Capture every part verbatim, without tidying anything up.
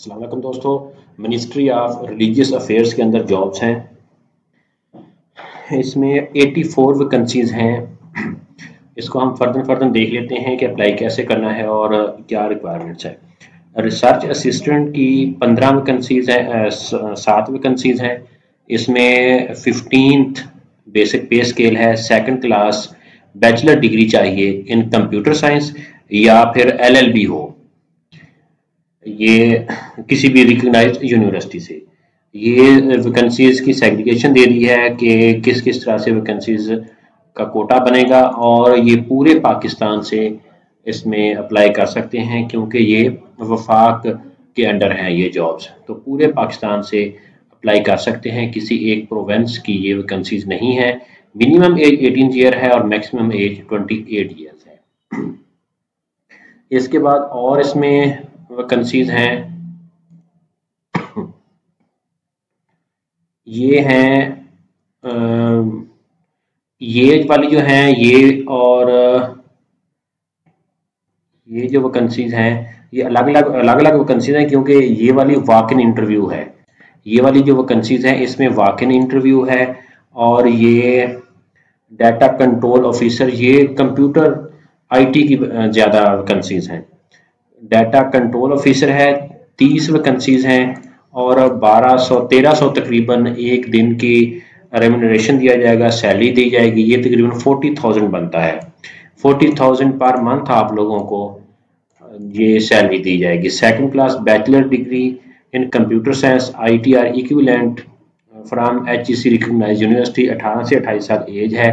अस्सलाम वालेकुम दोस्तों, मिनिस्ट्री ऑफ रिलीजियस अफेयर्स के अंदर जॉब्स हैं। इसमें चौरासी वैकेंसीज हैं। इसको हम फर्दन फर्दन देख लेते हैं कि अप्लाई कैसे करना है और क्या रिक्वायरमेंट्स है। रिसर्च असिस्टेंट की पंद्रह वैकेंसीज हैं, सात वैकेंसीज हैं। इसमें फिफ्टींथ बेसिक पे स्केल है, सेकंड क्लास बैचलर डिग्री चाहिए इन कंप्यूटर साइंस या फिर एलएलबी हो, ये किसी भी रिकग्नाइज यूनिवर्सिटी से। ये वैकेंसीज की सेग्रीगेशन दे दी है कि किस किस तरह से वैकेंसीज का कोटा बनेगा और ये पूरे पाकिस्तान से इसमें अप्लाई कर सकते हैं क्योंकि ये वफाक के अंडर हैं ये जॉब्स, तो पूरे पाकिस्तान से अप्लाई कर सकते हैं। किसी एक प्रोविंस की ये वैकेंसीज नहीं है। मिनिमम एज एटीन ईयर है और maximum age twenty eight years है। इसके बाद और इसमें वैकेंसीज हैं, ये हैं ये वाली जो हैं ये, और ये जो वैकेंसीज हैं ये अलग अलग अलग अलग वैकेंसीज हैं क्योंकि ये वाली वॉक इन इंटरव्यू है। ये वाली जो वैकेंसीज हैं इसमें वॉक इन इंटरव्यू है, और ये डाटा कंट्रोल ऑफिसर, ये कंप्यूटर आईटी की ज़्यादा वैकेंसीज हैं। डाटा कंट्रोल ऑफिसर है, तीस वैकेंसीज हैं और बारह सौ तेरह सौ तकरीबन एक दिन की रेम्यूनरेशन दिया जाएगा, सैलरी दी जाएगी। ये तकरीबन फोर्टी थाउजेंड बनता है, फोर्टी थाउजेंड पर मंथ आप लोगों को ये सैलरी दी जाएगी। Second class bachelor degree in computer science I T or equivalent from H E C recognise university, अठारह से अट्ठाईस साल एज है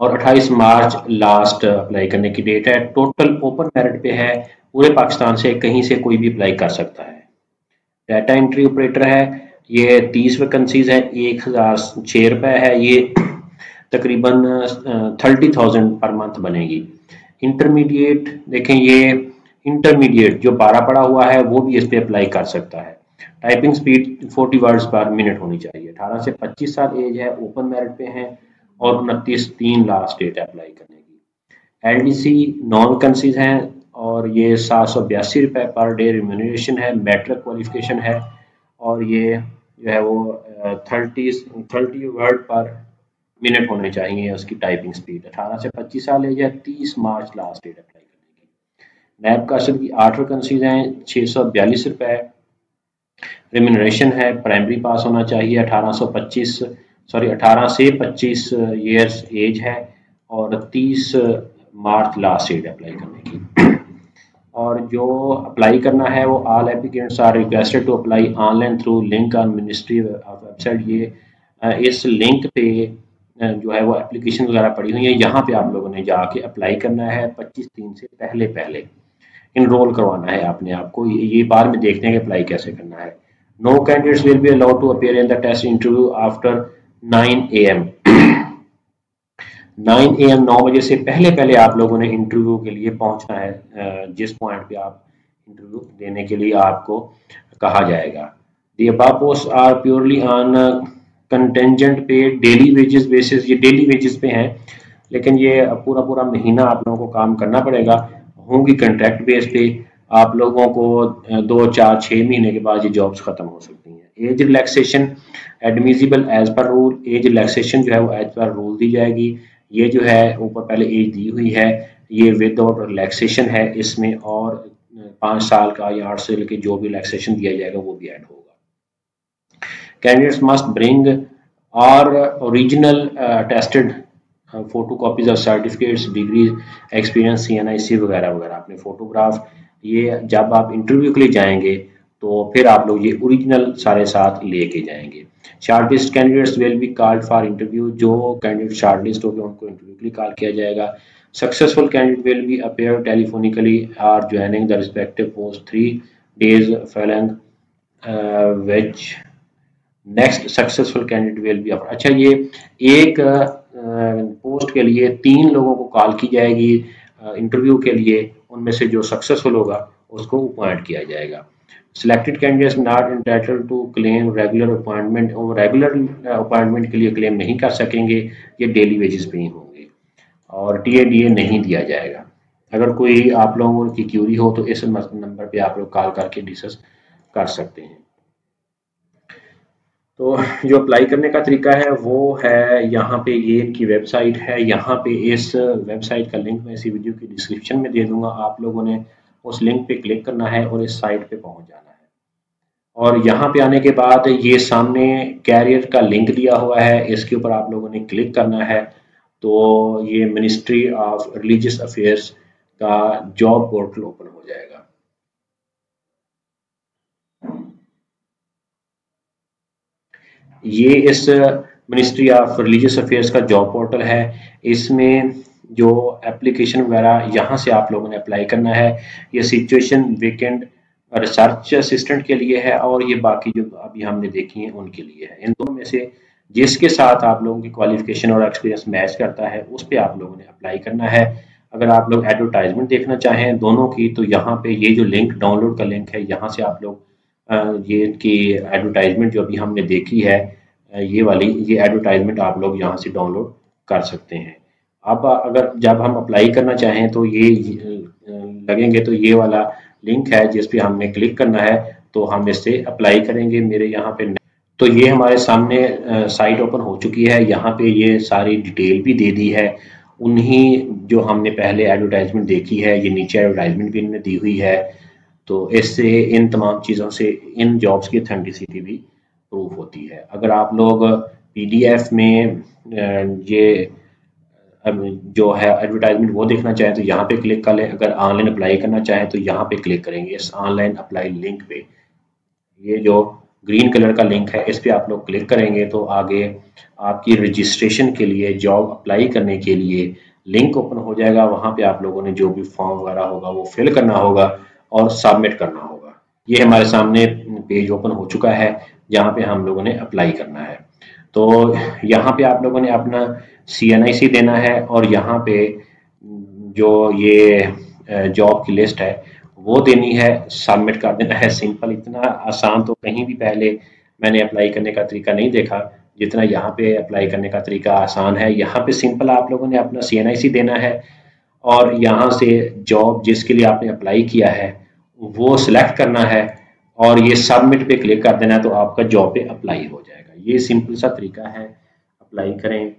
और अट्ठाईस मार्च लास्ट अप्लाई करने की डेट है। टोटल ओपन मेरिट पे है, पूरे पाकिस्तान से कहीं से कोई भी अप्लाई कर सकता है। डाटा एंट्री ऑपरेटर है, ये तीस वैकेंसीज है, एक हज़ार छः रुपये है, ये तकरीबन थर्टी थाउजेंड पर मंथ बनेगी। इंटरमीडिएट देखें, ये इंटरमीडिएट जो पारा पड़ा हुआ है वो भी इस पर अप्लाई कर सकता है। Typing speed forty words per minute होनी चाहिए। अठारह से पच्चीस साल एज है, ओपन मेरिट पे है और उनतीस तीन लास्ट डेट अप्लाई करने की। L D C non vacancies हैं और ये सात सौ बयासी रुपये पर डे रिम्यूनरेशन है। मैट्रिक क्वालिफिकेशन है और ये जो है वो thirty thirty word per minute होने चाहिए उसकी टाइपिंग स्पीड। अठारह से पच्चीस साल एज है, तीस मार्च लास्ट डेट अप्लाई करने की। नैब कासिम की आठ वैकेंसीज हैं, छः सौ बयालीस रुपये रिम्यूनरेशन है। प्राइमरी पास होना चाहिए, अठारह सौ पच्चीस सॉरी अठारह से पच्चीस ईयर्स एज है और तीस मार्च लास्ट डेट अप्लाई करने की। और जो अप्लाई करना है वो all applicants are requested to apply online through link on ministry of website. ये इस लिंक पे जो है वो एप्लीकेशन वगैरह पड़ी हुई है, यहाँ पे आप लोगों ने जाके अप्लाई करना है। पच्चीस तीन से पहले पहले इनरोल करवाना है आपने आपको। ये बाद में देखते हैं कि अप्लाई कैसे करना है। No candidates will be allowed to appear in the test interview after nine A M nine A M नौ बजे से पहले पहले आप लोगों ने इंटरव्यू के लिए पहुंचना है, जिस पॉइंट पे आप इंटरव्यू देने के लिए आपको कहा जाएगा। The above post are purely on contingent pay daily wages basis, ये डेली वेजेस पे हैं लेकिन ये पूरा पूरा महीना आप लोगों को काम करना पड़ेगा। होंगी कंट्रैक्ट बेस पे, आप लोगों को दो चार छः महीने के बाद ये जॉब्स खत्म हो सकती हैं। Age relaxation admissible as per rule, age relaxation जो है वो एज पर रूल दी जाएगी। ये जो है ऊपर पहले एज दी हुई है, ये विदाउट रिलैक्सेशन है इसमें, और पाँच साल का या आठ साल के जो भी रिलैक्सेशन दिया जाएगा वो भी ऐड होगा। कैंडिडेट्स मस्ट ब्रिंग और original tested photo copies of certificates, degrees, experience, C N I C वगैरह वगैरह अपने फोटोग्राफ। ये जब आप इंटरव्यू के लिए जाएंगे तो फिर आप लोग ये ओरिजिनल सारे साथ लेके जाएंगे। Short list candidates will be called for interview, जो कैंडिडेट शार्ट लिस्ट हो गए उनको इंटरव्यू के लिए कॉल किया जाएगा। Successful candidate will be appear telephonically or joining the respective post three days following which next successful candidate will be. अच्छा, ये एक पोस्ट के लिए तीन लोगों को कॉल की जाएगी इंटरव्यू के लिए, उनमें से जो सक्सेसफुल होगा उसको अपॉइंट किया जाएगा। Selected candidates not entitled to claim regular appointment, और रेगुलर अपॉइंटमेंट के लिए क्लेम नहीं कर सकेंगे, ये डेली वेजेस पे ही होंगे और टी ए डी ए नहीं दिया जाएगा। अगर कोई आप लोगों की क्यूरी हो तो इस नंबर पे आप लोग कॉल करके डिस्कस कर सकते हैं। तो जो अप्लाई करने का तरीका है वो है, यहाँ पे ये इनकी वेबसाइट है, यहाँ पे इस वेबसाइट का लिंक मैं इसी वीडियो की डिस्क्रिप्शन में दे दूंगा। आप लोगों ने उस लिंक पे क्लिक करना है और इस साइट पे पहुंच जाना है। और यहाँ पे आने के बाद ये सामने कैरियर का लिंक दिया हुआ है, इसके ऊपर आप लोगों ने क्लिक करना है। तो ये मिनिस्ट्री ऑफ रिलीजियस अफेयर्स का जॉब पोर्टल ओपन हो जाएगा। ये इस मिनिस्ट्री ऑफ रिलीजियस अफेयर्स का जॉब पोर्टल है। इसमें जो एप्लीकेशन वगैरह यहाँ से आप लोगों ने अप्लाई करना है। ये सिचुएशन वेकेंट रिसर्च असिस्टेंट के लिए है और ये बाकी जो अभी हमने देखी हैं उनके लिए है। इन दोनों में से जिसके साथ आप लोगों की क्वालिफिकेशन और एक्सपीरियंस मैच करता है उस पर आप लोगों ने अप्लाई करना है। अगर आप लोग एडवर्टाइजमेंट देखना चाहें दोनों की तो यहाँ पे ये जो लिंक डाउनलोड का लिंक है यहाँ से आप लोग ये इनकी एडवर्टाइजमेंट जो अभी हमने देखी है ये वाली ये एडवर्टाइजमेंट आप लोग यहाँ से डाउनलोड कर सकते हैं। अब अगर जब हम अप्लाई करना चाहें तो ये लगेंगे तो ये वाला लिंक है जिस पे हमने क्लिक करना है तो हम इससे अप्लाई करेंगे। मेरे यहाँ पे तो ये हमारे सामने साइट ओपन हो चुकी है। यहाँ पे ये सारी डिटेल भी दे दी है, उन्हीं जो हमने पहले एडवर्टाइजमेंट देखी है ये नीचे एडवर्टाइजमेंट भी इनमें दी हुई है। तो इससे इन तमाम चीज़ों से इन जॉब्स की ऑथेंटिसिटी भी प्रूफ होती है। अगर आप लोग पीडीएफ में ये जो है एडवर्टाइजमेंट वो देखना चाहें तो यहाँ पे क्लिक कर लें। अगर ऑनलाइन अप्लाई करना चाहें तो यहाँ पे क्लिक करेंगे इस ऑनलाइन अप्लाई लिंक पे। ये जो ग्रीन कलर का लिंक है इस पर आप लोग क्लिक करेंगे तो आगे आपकी रजिस्ट्रेशन के लिए जॉब अप्लाई करने के लिए लिंक ओपन हो जाएगा। वहाँ पे आप लोगों ने जो भी फॉर्म वगैरह होगा वो फिल करना होगा और सबमिट करना होगा। ये हमारे सामने पेज ओपन हो चुका है जहाँ पे हम लोगों ने अप्लाई करना है। तो यहाँ पे आप लोगों ने अपना सी एन आई सी देना है और यहाँ पे जो ये जॉब की लिस्ट है वो देनी है, सबमिट कर देना है। सिंपल, इतना आसान तो कहीं भी पहले मैंने अप्लाई करने का तरीका नहीं देखा जितना यहाँ पे अप्लाई करने का तरीका आसान है। यहाँ पे सिंपल आप लोगों ने अपना सी एन आई सी देना है और यहाँ से जॉब जिसके लिए आपने अप्लाई किया है वो सिलेक्ट करना है और ये सबमिट पे क्लिक कर देना है तो आपका जॉब पे अप्लाई हो जाएगा। ये सिंपल सा तरीका है। अप्लाई करें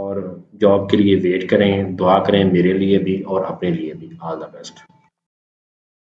और जॉब के लिए वेट करें। दुआ करें मेरे लिए भी और अपने लिए भी। All the best.